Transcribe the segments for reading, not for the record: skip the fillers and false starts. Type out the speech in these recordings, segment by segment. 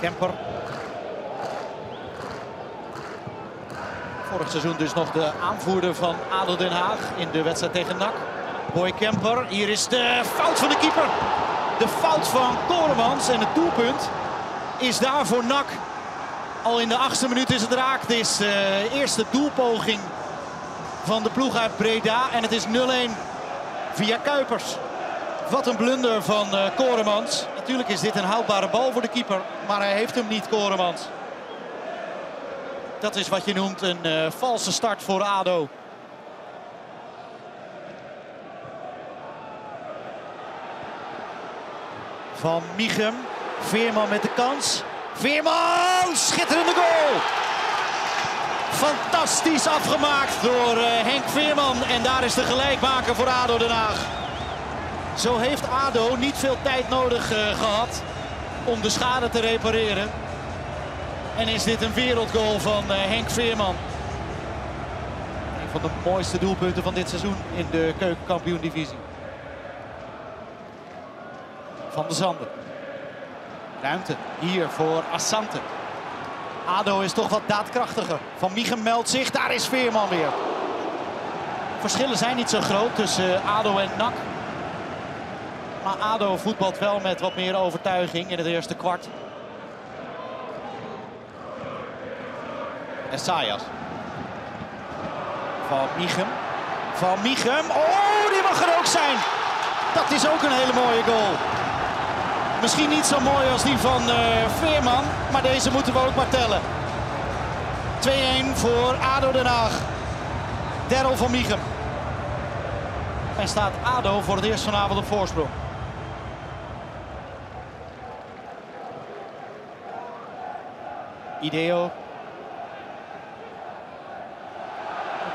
Kemper. Vorig seizoen dus nog de aanvoerder van Ado Den Haag in de wedstrijd tegen NAC. Boy Kemper, hier is de fout van de keeper. De fout van Koremans en het doelpunt is daar voor NAC. Al in de 8e minuut is het raak. Het is de eerste doelpoging van de ploeg uit Breda en het is 0-1 via Kuipers. Wat een blunder van Koremans. Natuurlijk is dit een houdbare bal voor de keeper, maar hij heeft hem niet, Koremans. Dat is wat je noemt een valse start voor ADO. Van Mieghem, Veerman met de kans. Veerman, schitterende goal! Fantastisch afgemaakt door Henk Veerman en daar is de gelijkmaker voor ADO Den Haag. Zo heeft ADO niet veel tijd nodig gehad om de schade te repareren. En is dit een wereldgoal van Henk Veerman. Een van de mooiste doelpunten van dit seizoen in de Keuken Kampioen Divisie. Van de Zanden. Ruimte hier voor Assante. ADO is toch wat daadkrachtiger. Van Mieghem meldt zich, daar is Veerman weer. Verschillen zijn niet zo groot tussen ADO en NAC. Maar ADO voetbalt wel met wat meer overtuiging in het eerste kwart. Sayas. Van Mieghem. Van Mieghem. Oh, die mag er ook zijn. Dat is ook een hele mooie goal. Misschien niet zo mooi als die van Veerman. Maar deze moeten we ook maar tellen. 2-1 voor ADO Den Haag. Daryl van Mieghem. En staat ADO voor het eerst vanavond op voorsprong. Ideo.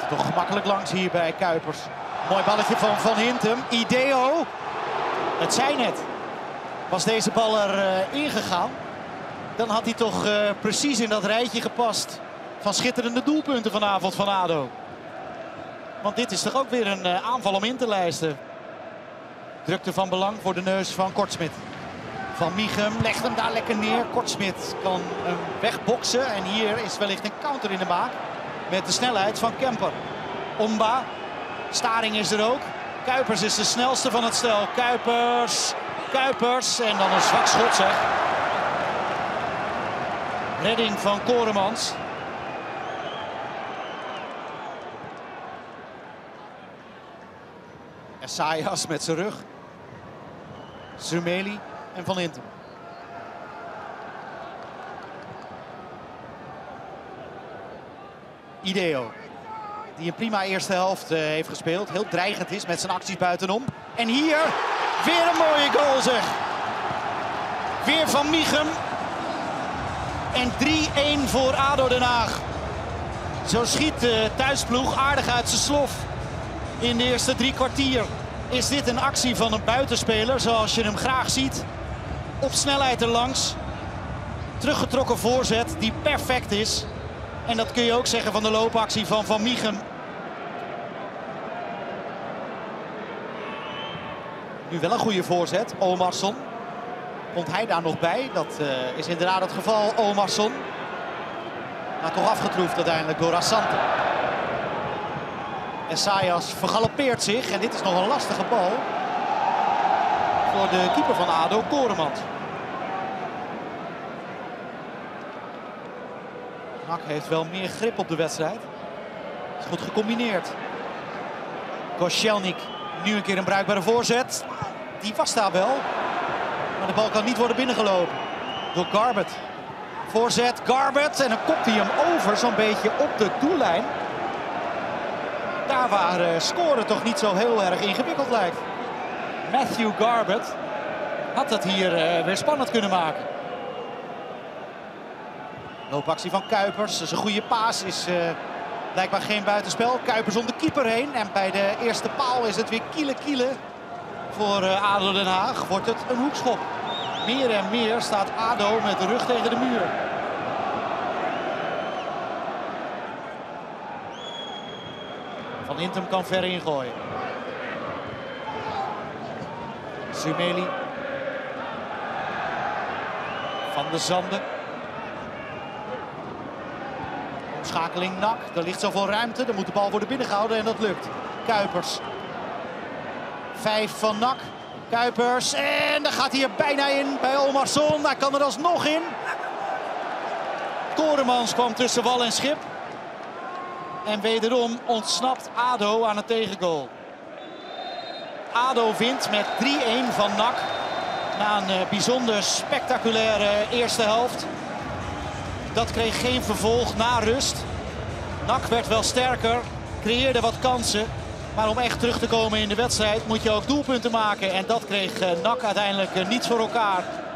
Toch gemakkelijk langs hier bij Kuipers. Mooi balletje van Hintum. Ideo. Het zijn het. Was deze bal er ingegaan, dan had hij toch precies in dat rijtje gepast van schitterende doelpunten vanavond van ADO. Want dit is toch ook weer een aanval om in te lijsten. Drukte van belang voor de neus van Kortsmit. Van Mieghem legt hem daar lekker neer. Kortsmit kan hem wegboksen en hier is wellicht een counter in de maak. Met de snelheid van Kemper. Omba. Staring is er ook. Kuipers is de snelste van het stel. Kuipers. En dan een zwak schot, zeg. Redding van Koremans. En Sayas met zijn rug. Zumeli en Van Hintum. Ideo, die een prima eerste helft heeft gespeeld. Heel dreigend is met zijn acties buitenom. En hier, weer een mooie goal, zeg. Weer van Mieghem. En 3-1 voor ADO Den Haag. Zo schiet de thuisploeg aardig uit zijn slof. In de eerste 3 kwartier is dit een actie van een buitenspeler, zoals je hem graag ziet. Op snelheid erlangs. Teruggetrokken voorzet die perfect is. En dat kun je ook zeggen van de loopactie van Mieghem. Nu wel een goede voorzet, Olmarsson. Komt hij daar nog bij? Dat is inderdaad het geval, Olmarsson. Maar toch afgetroefd uiteindelijk door Assante. En Sayas vergalopeert zich en dit is nog een lastige bal. Voor de keeper van ADO, Koremans. NAC heeft wel meer grip op de wedstrijd. Is goed gecombineerd. Koscielnik, nu een keer een bruikbare voorzet. Die was daar wel. Maar de bal kan niet worden binnengelopen. Door Garbutt. Voorzet, Garbutt. En dan kopt hij hem over, zo'n beetje op de doellijn. Daar waar scoren toch niet zo heel erg ingewikkeld lijkt. Matthew Garbutt had dat hier weer spannend kunnen maken. Loopactie van Kuipers, dat is een goede paas, is blijkbaar geen buitenspel. Kuipers om de keeper heen en bij de eerste paal is het weer kielen voor ADO Den Haag. Wordt het een hoekschop. Meer en meer staat ADO met de rug tegen de muur. Van Hintum kan ver ingooien. Zumeli. Van de Zanden. Omschakeling NAC. Er ligt zoveel ruimte. Er moet de bal worden binnengehouden en dat lukt. Kuipers. 5 van NAC. Kuipers. En daar gaat hij er bijna in bij Olmarsson. Daar kan er alsnog in. Koremans kwam tussen wal en schip. En wederom ontsnapt Ado aan het tegengoal. Ado wint met 3-1 van NAC. Na een bijzonder spectaculaire eerste helft. Dat kreeg geen vervolg na rust. NAC werd wel sterker, creëerde wat kansen. Maar om echt terug te komen in de wedstrijd moet je ook doelpunten maken. En dat kreeg NAC uiteindelijk niet voor elkaar.